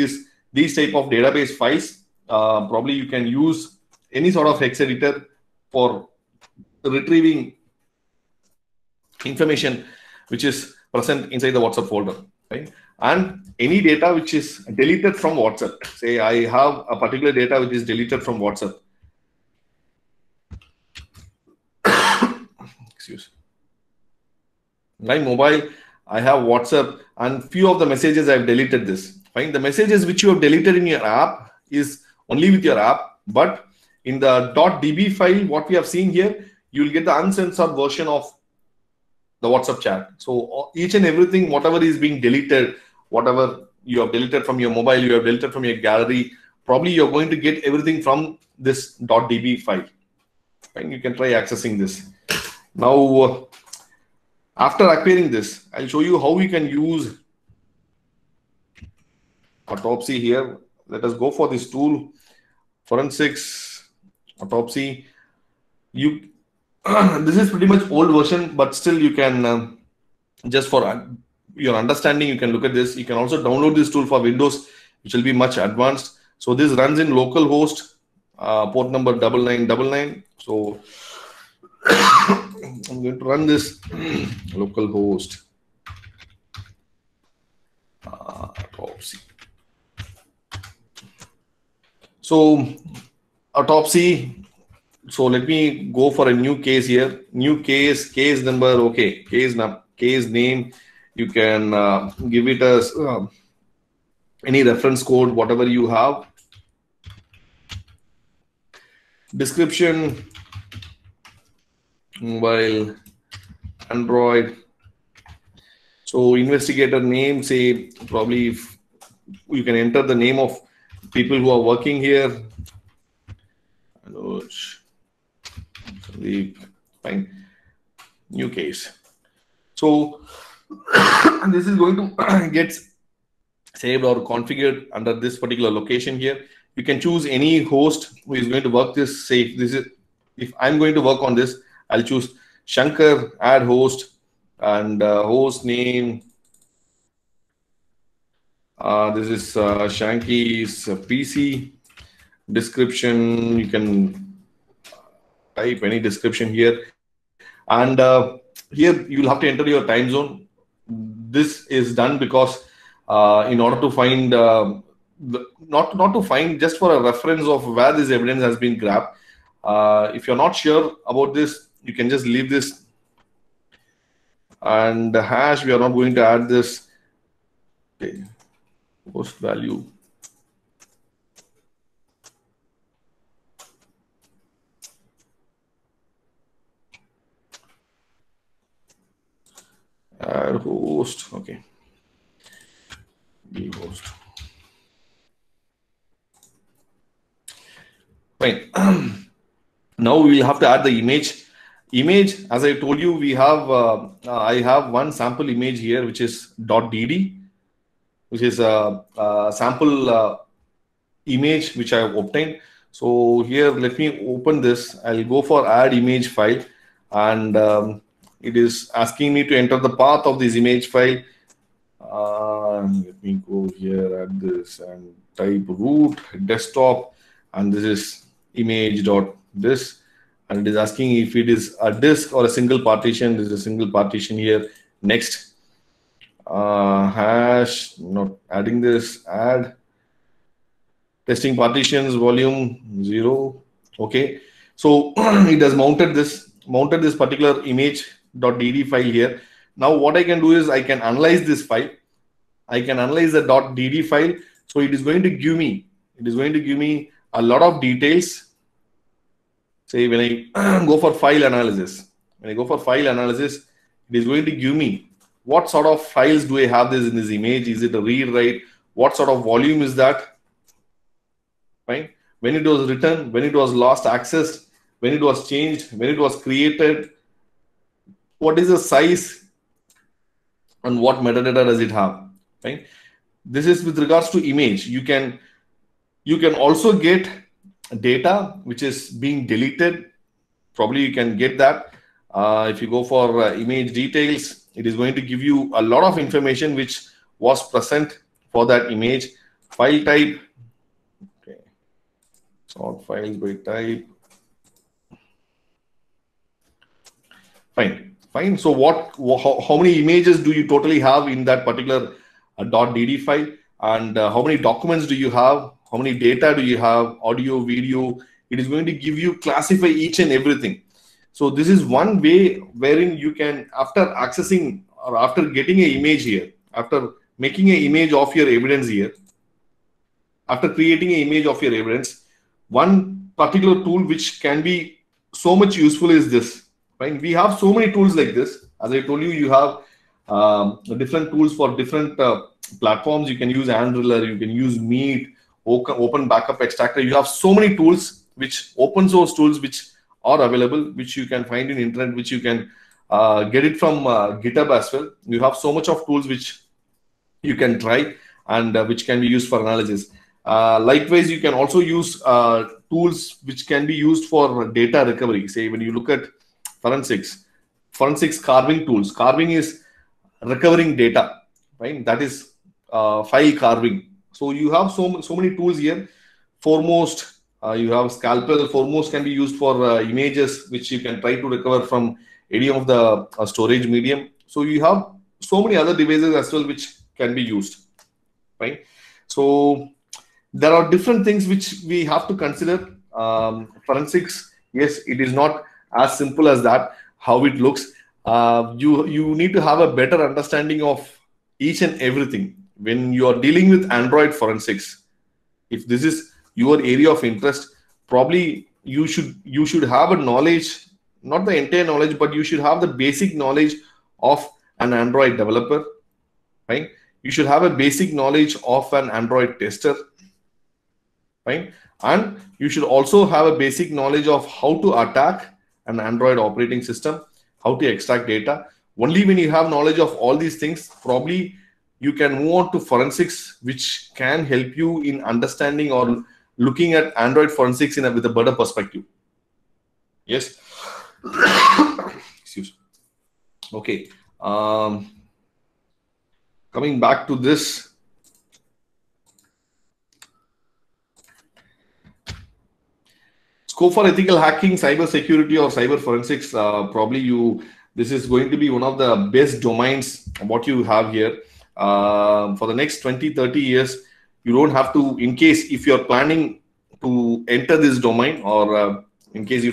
these type of database files. Probably you can use any sort of hex editor for retrieving information which is present inside the WhatsApp folder. Right? And any data which is deleted from WhatsApp. Say I have a particular data which is deleted from WhatsApp. Excuse me. Like mobile, I have WhatsApp, and few of the messages I have deleted this. Fine, the messages which you have deleted in your app is only with your app, but in the .db file, what we have seen here, you will get the uncensored version of the WhatsApp chat. So each and everything, whatever is being deleted, whatever you have deleted from your mobile, you have deleted from your gallery, probably you're going to get everything from this .db file. Fine, you can try accessing this. Now, after acquiring this, I'll show you how we can use autopsy here. Let us go for this tool, forensics, autopsy. You, this is pretty much old version, but still you can, just for your understanding, you can look at this. You can also download this tool for Windows, which will be much advanced. So this runs in localhost, port number 9999. So I'm going to run this localhost autopsy. So autopsy. So let me go for a new case here. New case number. Okay, case name. You can give it as any reference code, whatever you have. Description. Mobile, Android. So investigator name, say probably if you can enter the name of people who are working here. Fine. New case. So this is going to get saved or configured under this particular location here. You can choose any host who is going to work this. Say if I'm going to work on this, I'll choose Shankar, add host, and host name This is Shanky's PC description. You can type any description here, and here you will have to enter your time zone. This is done because in order to find not to find, just for a reference of where this evidence has been grabbed. If you're not sure about this, you can just leave this. And the hash, we are not going to add this. Okay. Post value. Add host. Okay. Be host. Right. Now we will have to add the image. Image, as I told you, we have I have one sample image here, which is .dd, which is a sample image which I have obtained. So here, let me open this. I'll go for add image file, and it is asking me to enter the path of this image file. Let me go here at this and type root desktop, and this is image.this. And it is asking if it is a disk or a single partition. This is a single partition here. Next, hash, not adding this, add, testing partitions, volume 0. Okay. So it has mounted this particular image.dd file here. Now what I can do is I can analyze this file. I can analyze the .dd file. So it is going to give me a lot of details. Say when I go for file analysis, it is going to give me what sort of files do I have this in this image? Is it a read, write? What sort of volume is that? Right? When it was written, when it was last accessed, when it was changed, when it was created, what is the size and what metadata does it have? Right? This is with regards to image. You can also get data which is being deleted. Probably you can get that. If you go for image details, it is going to give you a lot of information which was present for that image. File type, okay, sort files by type. Fine. So how many images do you totally have in that particular .dd file, and how many documents do you have? How many data do you have? Audio, video. It is going to give you, classify each and everything. So this is one way wherein you can, after accessing or after getting an image here, after making an image of your evidence here, after creating an image of your evidence, one particular tool which can be so much useful is this. Right? We have so many tools like this. As I told you, you have different tools for different platforms. You can use Andriller, you can use Meet, Open Backup Extractor. You have so many tools, which open source tools, which are available, which you can find in internet, which you can get it from GitHub as well. You have so much of tools which you can try and which can be used for analysis. Likewise, you can also use tools which can be used for data recovery. Say when you look at forensics carving tools. Carving is recovering data, right? That is file carving. So you have so many tools here. Foremost, you have Scalpel. Foremost can be used for images, which you can try to recover from any of the storage medium. So you have so many other devices as well, which can be used, right? So there are different things which we have to consider. Forensics, yes, it is not as simple as that, how it looks. You need to have a better understanding of each and everything. When you are dealing with Android forensics, if this is your area of interest, probably you should have a knowledge, not the entire knowledge, but you should have the basic knowledge of an Android developer, right? You should have a basic knowledge of an Android tester, right? And you should also have a basic knowledge of how to attack an Android operating system, how to extract data. Only when you have knowledge of all these things, probably you can move on to forensics, which can help you in understanding or looking at Android forensics with a better perspective. Yes. Excuse me. Okay. Coming back to this, Scope for ethical hacking, cyber security, or cyber forensics, probably this is going to be one of the best domains what you have here. For the next 20-30 years, you don't have to, in case if you're planning to enter this domain, or in case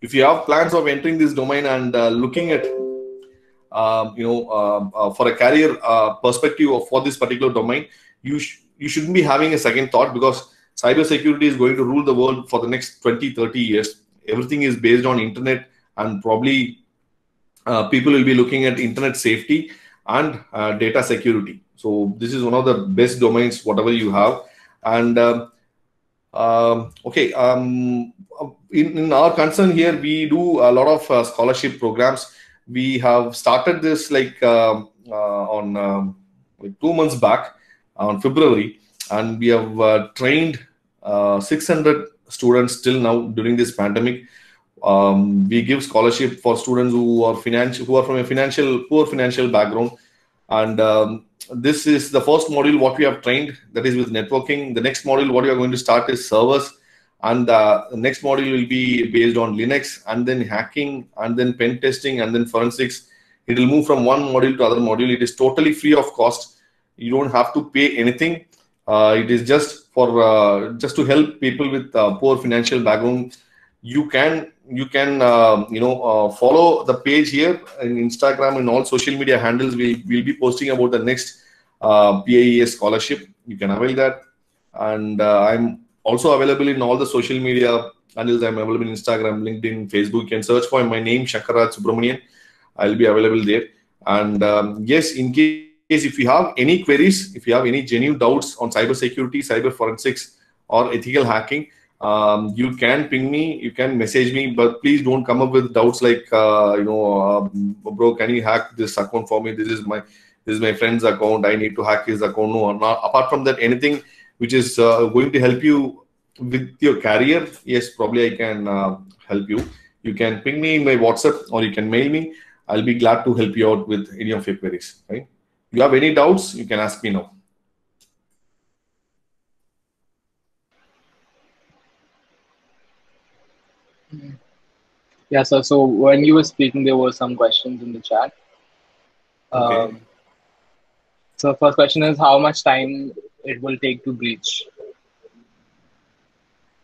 if you have plans of entering this domain and looking at, for a career perspective or for this particular domain, you shouldn't be having a second thought, because cybersecurity is going to rule the world for the next 20-30 years. Everything is based on internet, and probably people will be looking at internet safety and data security. So this is one of the best domains, whatever you have. And in our concern here, we do a lot of scholarship programs. We have started this like 2 months back on February, and we have trained 600 students till now during this pandemic. We give scholarship for students who are from a poor financial background, and this is the first module what we have trained, that is with networking. The next module what we are going to start is servers, and the next module will be based on Linux, and then hacking, and then pen testing, and then forensics. It will move from one module to other module. It is totally free of cost. You don't have to pay anything. It is just for just to help people with poor financial background. You can follow the page here in Instagram and all social media handles. We will be posting about the next PIES scholarship. You can avail that, and I'm also available in all the social media handles. I'm available in Instagram, LinkedIn, Facebook. You can search for my name, Sankarraj Subramanian. I'll be available there. And yes, in case if you have any queries, if you have any genuine doubts on cybersecurity, cyber forensics, or ethical hacking, you can ping me, you can message me, but please don't come up with doubts like, bro, can you hack this account for me? This is my friend's account. I need to hack his account. No, not. Apart from that, anything which is going to help you with your career, yes, probably I can help you. You can ping me in my WhatsApp, or you can mail me. I'll be glad to help you out with any of your queries. Right? If you have any doubts, you can ask me now. Yeah, sir. So when you were speaking, there were some questions in the chat. Okay. So first question is, how much time it will take to breach?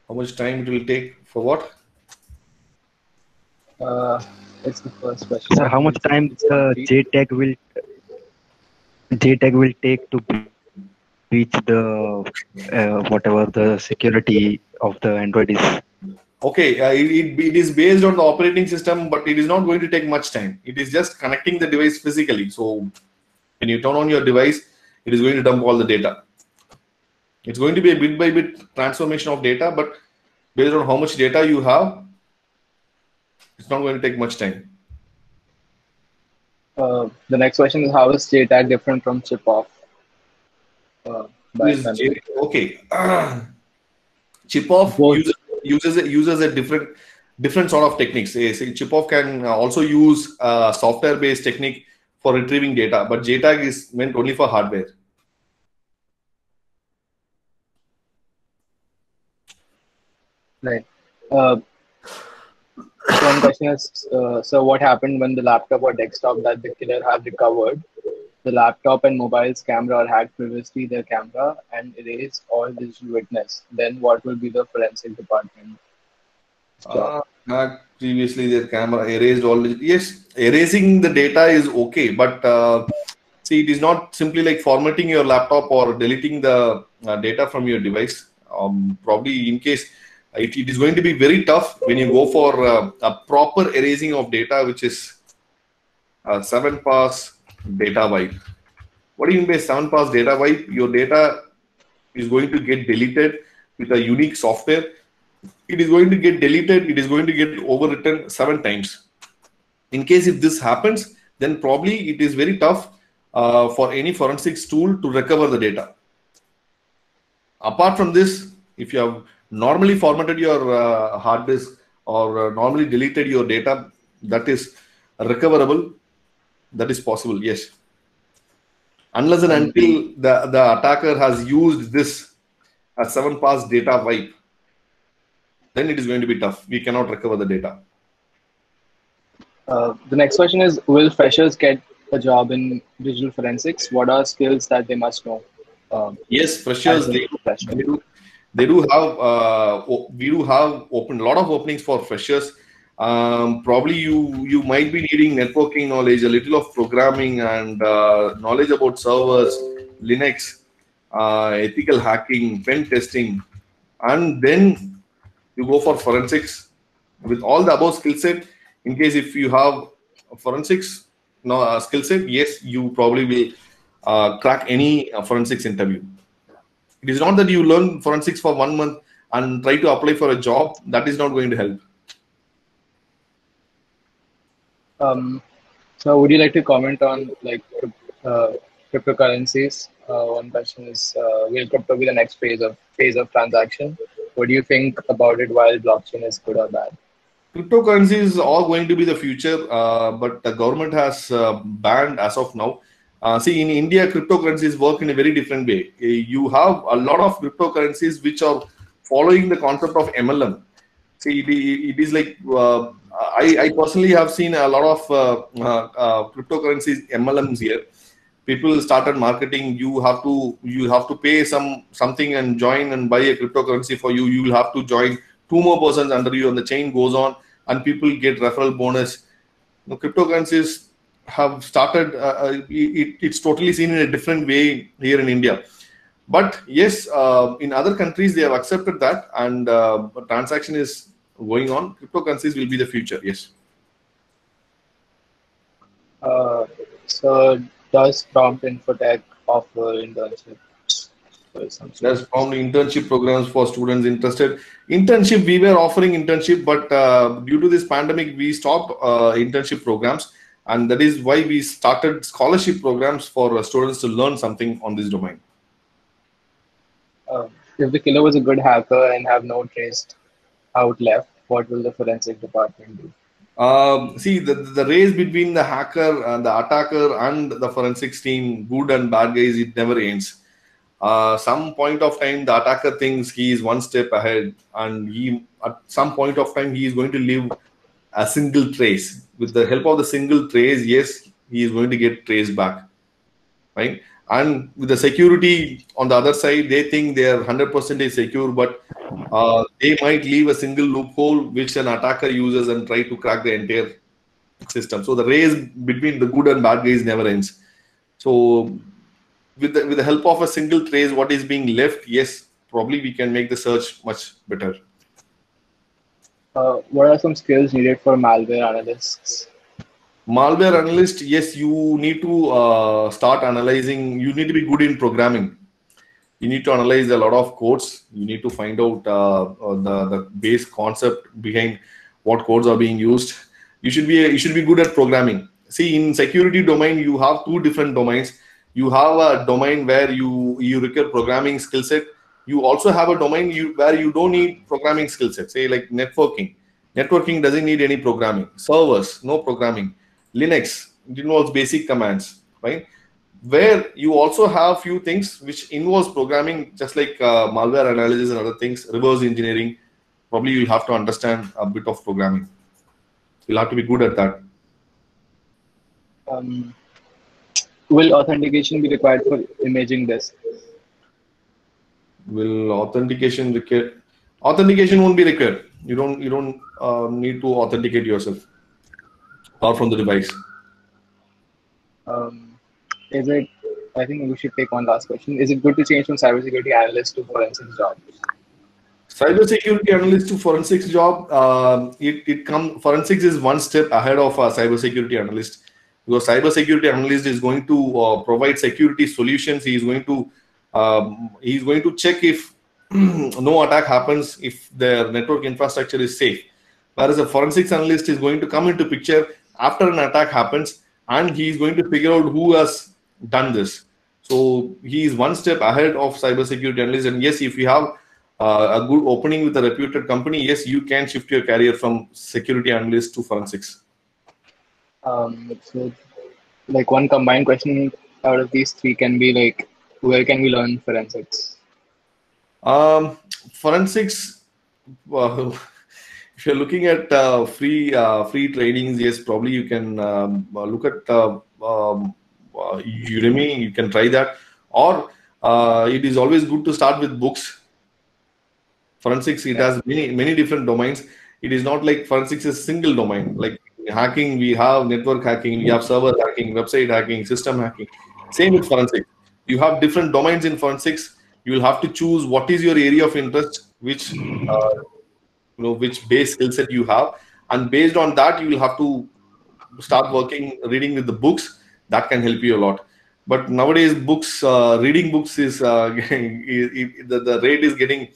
How much time it will take for what? That's the first question. Sir, how much time the JTAG will take to breach the whatever the security of the Android is? Okay, it is based on the operating system, but it is not going to take much time. It is just connecting the device physically. So when you turn on your device, it is going to dump all the data. It's going to be a bit by bit transformation of data, but based on how much data you have, it's not going to take much time. The next question is, how is JTAG different from chip off? Okay, chip off uses a different sort of techniques. Chip-off can also use software-based technique for retrieving data, but JTAG is meant only for hardware. Right. One question is, so what happened when the laptop or desktop that the killer had recovered, the laptop and mobile's camera are hacked previously, their camera, and erased all digital witness? Then what will be the forensic department? Previously their camera, erased all. Yes, erasing the data is okay, but see, it is not simply like formatting your laptop or deleting the data from your device. Probably in case, it is going to be very tough when you go for a proper erasing of data, which is 7-pass. Data wipe. What do you mean by 7-pass data wipe? Your data is going to get deleted with a unique software. It is going to get deleted. It is going to get overwritten 7 times. In case if this happens, then probably it is very tough for any forensics tool to recover the data. Apart from this, if you have normally formatted your hard disk or normally deleted your data, that is recoverable. That is possible, yes. Unless and until the attacker has used this as 7-pass data wipe, then it is going to be tough. We cannot recover the data. The next question is, will freshers get a job in digital forensics? What are skills that they must know? Yes, freshers, we do have a lot of openings for freshers. Probably you might be needing networking knowledge, a little of programming, and knowledge about servers, Linux, ethical hacking, pen testing, and then you go for forensics with all the above skill set. In case if you have a forensics skill set, yes, you probably will crack any forensics interview. It is not that you learn forensics for 1 month and try to apply for a job. That is not going to help. So would you like to comment on like cryptocurrencies? One question is, will crypto be the next phase of transaction? What do you think about it while blockchain is good or bad? Cryptocurrencies are going to be the future, but the government has banned as of now. See, in India, cryptocurrencies work in a very different way. You have a lot of cryptocurrencies which are following the concept of MLM. See, it is like, I personally have seen a lot of cryptocurrencies MLMs here. People started marketing. You have to pay something and join and buy a cryptocurrency for you. You will have to join 2 more persons under you, and the chain goes on. And people get referral bonus. You know, cryptocurrencies have started. It's totally seen in a different way here in India. But yes, in other countries they have accepted that, and transaction is going on. Cryptocurrencies will be the future. Yes. So does prompt infotech offer internships? There's prompt internship programs for students interested. Internship, we were offering internship, but due to this pandemic, we stopped internship programs, and that is why we started scholarship programs for students to learn something on this domain. If the killer was a good hacker and have no traced out left, what will the forensic department do? See, the race between the hacker and the attacker and the forensics team, good and bad guys, it never ends. Some point of time, the attacker thinks he is 1 step ahead, and at some point of time, he is going to leave a single trace. With the help of the single trace, yes, he is going to get traced back, right? And with the security on the other side, they think they are 100% secure, but they might leave a single loophole which an attacker uses and try to crack the entire system. So the race between the good and bad guys never ends. So with the help of a single trace, what is being left, yes, probably we can make the search much better. What are some skills needed for malware analysts? Malware analyst, yes, you need to start analyzing. You need to be good in programming. You need to analyze a lot of codes. You need to find out the base concept behind what codes are being used. You should be good at programming. See, in security domain, you have 2 different domains. You have a domain where you require programming skill set. You also have a domain where you don't need programming skill set. Say like networking. Networking doesn't need any programming. Servers, no programming. Linux, it involves basic commands, right? Where you also have few things which involves programming, just like malware analysis and other things, reverse engineering. Probably you'll have to understand a bit of programming. You'll have to be good at that. Will authentication be required for imaging this? Will authentication require? Authentication won't be required. You don't need to authenticate yourself or from the device. I think we should take one last question. Is it good to change from cybersecurity analyst to forensics job? Cybersecurity analyst to forensics job. Forensics is 1 step ahead of a cybersecurity analyst, because cybersecurity analyst is going to provide security solutions. He is going to check if no attack happens, if their network infrastructure is safe. Whereas a forensics analyst is going to come into picture after an attack happens, and he is going to figure out who has done this. So he is 1 step ahead of cybersecurity analyst. And yes, if you have a good opening with a reputed company, yes, you can shift your career from security analyst to forensics. So like one combined question out of these 3 can be like, where can we learn forensics? Forensics, if you're looking at free trainings, yes, probably you can look at Udemy. You can try that, or it is always good to start with books. Forensics, it has many different domains. It is not like forensics is a single domain. Like hacking, we have network hacking, we have server hacking, website hacking, system hacking. Same with forensics. You have different domains in forensics. You will have to choose what is your area of interest, which you know, which base skill set you have, and based on that, you will have to start reading with the books. That can help you a lot. But nowadays, books, reading books is the rate is getting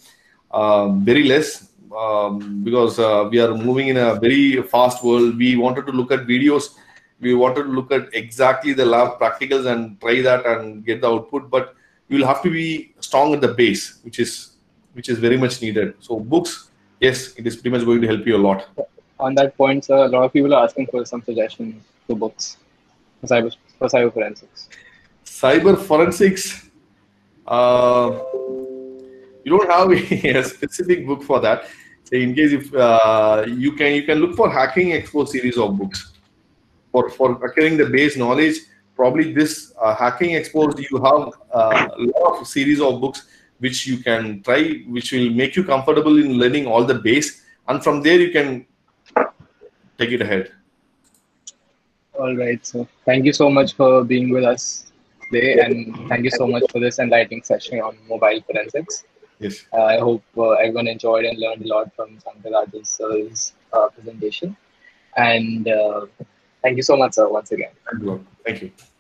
very less. Because we are moving in a very fast world. We wanted to look at videos. We wanted to look at exactly the lab practicals and try that and get the output. But you will have to be strong at the base, which is very much needed. So books, yes, it is pretty much going to help you a lot. On that point, sir, a lot of people are asking for some suggestions for books for cyber forensics. Cyber forensics. You don't have a specific book for that. So in case if you can look for hacking expo series of books for acquiring the base knowledge. Probably this hacking expo, you have a lot of series of books which you can try, which will make you comfortable in learning all the base, and from there you can take it ahead. All right, so thank you so much for being with us today, and thank you so much for this enlightening session on mobile forensics. Yes. I hope everyone enjoyed and learned a lot from Sankarraj's presentation. And thank you so much, sir, once again. Thank you.